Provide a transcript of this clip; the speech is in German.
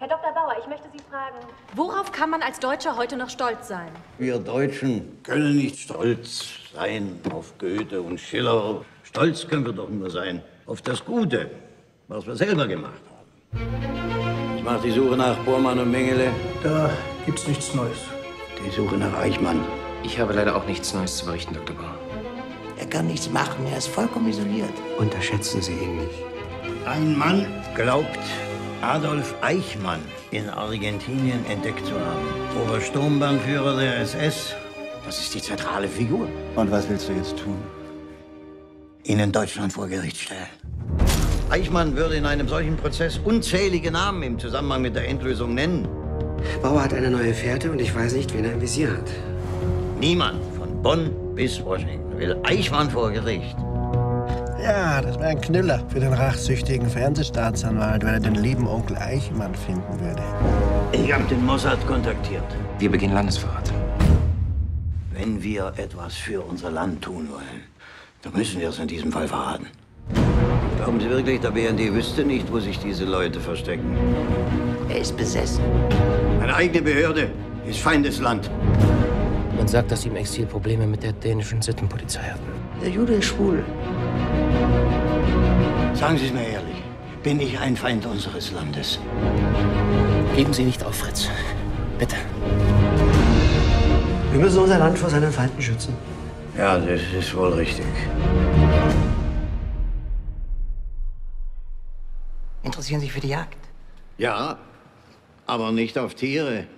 Herr Dr. Bauer, ich möchte Sie fragen, worauf kann man als Deutscher heute noch stolz sein? Wir Deutschen können nicht stolz sein auf Goethe und Schiller. Stolz können wir doch nur sein auf das Gute, was wir selber gemacht haben. Ich mache die Suche nach Bormann und Mengele. Da gibt's nichts Neues. Die Suche nach Eichmann. Ich habe leider auch nichts Neues zu berichten, Dr. Bauer. Er kann nichts machen, er ist vollkommen isoliert. Unterschätzen Sie ihn nicht. Ein Mann glaubt, Adolf Eichmann in Argentinien entdeckt zu haben. Obersturmbannführer der SS. Das ist die zentrale Figur. Und was willst du jetzt tun? Ihn in Deutschland vor Gericht stellen. Eichmann würde in einem solchen Prozess unzählige Namen im Zusammenhang mit der Endlösung nennen. Bauer hat eine neue Fährte und ich weiß nicht, wen er im Visier hat. Niemand von Bonn bis Washington will Eichmann vor Gericht. Ja, das wäre ein Knüller für den rachsüchtigen Fernsehstaatsanwalt, wenn er den lieben Onkel Eichmann finden würde. Ich habe den Mossad kontaktiert. Wir beginnen Landesverrat. Wenn wir etwas für unser Land tun wollen, dann müssen wir es in diesem Fall verraten. Glauben Sie wirklich, der BND wüsste nicht, wo sich diese Leute verstecken? Er ist besessen. Eine eigene Behörde ist Feindesland. Man sagt, dass sie im Exil Probleme mit der dänischen Sittenpolizei hatten. Der Jude ist schwul. Sagen Sie es mir ehrlich, bin ich ein Feind unseres Landes? Geben Sie nicht auf, Fritz. Bitte. Wir müssen unser Land vor seinen Feinden schützen. Ja, das ist wohl richtig. Interessieren Sie sich für die Jagd? Ja, aber nicht auf Tiere.